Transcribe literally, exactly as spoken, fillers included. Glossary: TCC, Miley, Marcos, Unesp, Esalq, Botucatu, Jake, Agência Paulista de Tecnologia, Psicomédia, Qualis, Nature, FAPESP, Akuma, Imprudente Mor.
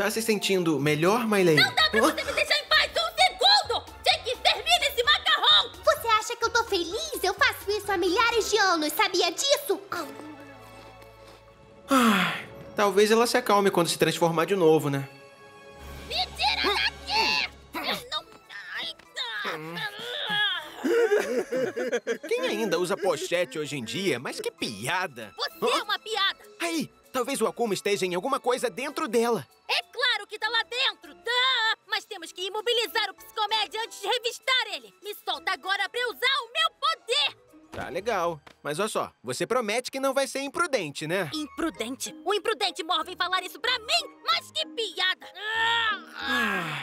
Tá se sentindo melhor, Miley? Não dá pra você me deixar em paz um segundo! Jake, termina esse macarrão! Você acha que eu tô feliz? Eu faço isso há milhares de anos, sabia disso? Ah, talvez ela se acalme quando se transformar de novo, né? Me tira daqui! Eu não... Quem ainda usa pochete hoje em dia? Mas que piada! Você é uma piada! Aí, talvez o Akuma esteja em alguma coisa dentro dela. É claro que tá lá dentro, tá? Mas temos que imobilizar o Psicomédia antes de revistar ele. Me solta agora pra eu usar o meu poder! Tá legal. Mas olha só, você promete que não vai ser imprudente, né? Imprudente? O Imprudente Mor vem falar isso pra mim? Mas que piada! Ah.